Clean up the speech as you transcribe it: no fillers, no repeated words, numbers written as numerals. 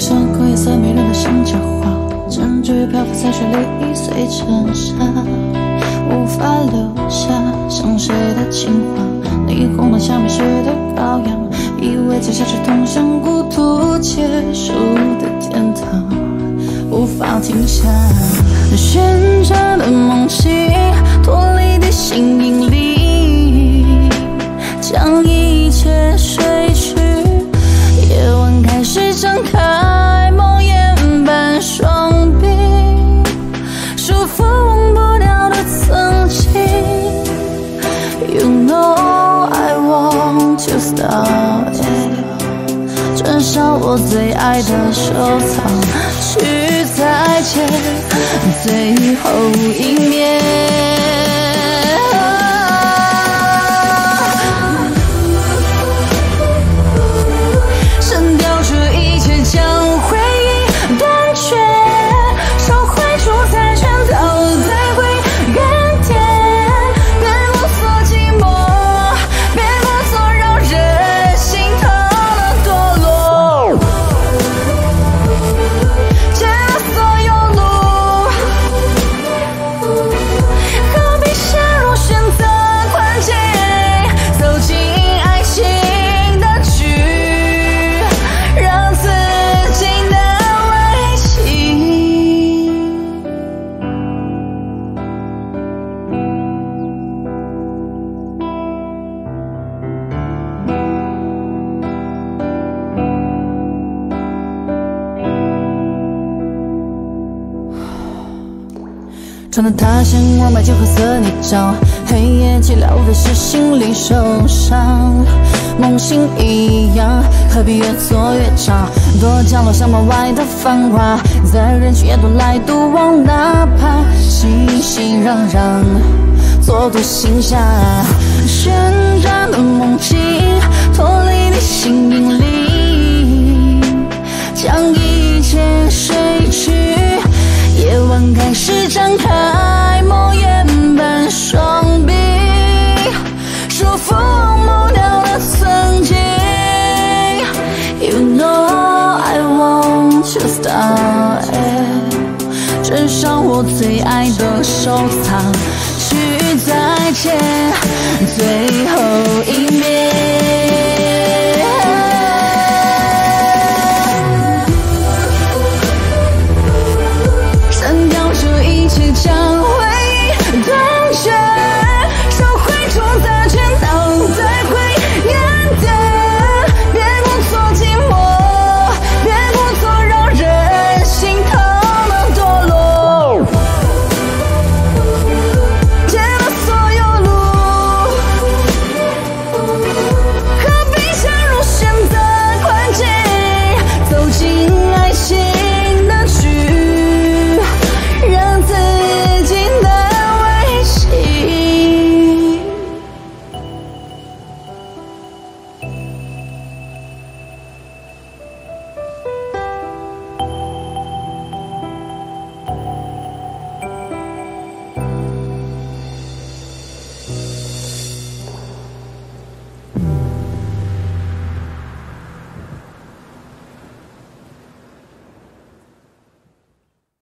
是像颗夜色迷人的香蕉花，占据漂浮在水里，易碎成沙，无法留下像谁的情话。你红了下面时的羔羊，以为接下去通向孤独结束的天堂，无法停下。旋转的梦境脱离地心引力，将一切睡去。夜晚开始张开梦魇般双臂，束缚忘不掉的曾经。You know I want to stop it， 转向我最爱的收藏，去再见最后一面。穿的他像我买件灰色泥沼，黑夜寂寥，无非是心里受伤。梦醒一样，何必越做越长？多角落像门外的繁华，在人群也独来独往，哪怕熙熙攘攘，做独行侠。旋转的梦境脱离地心引力，将一切睡去。夜晚开始张开梦魇般双臂，束缚忘不掉的曾经。You know I want to stop it， 珍赏我最爱的收藏，去再见最后一面。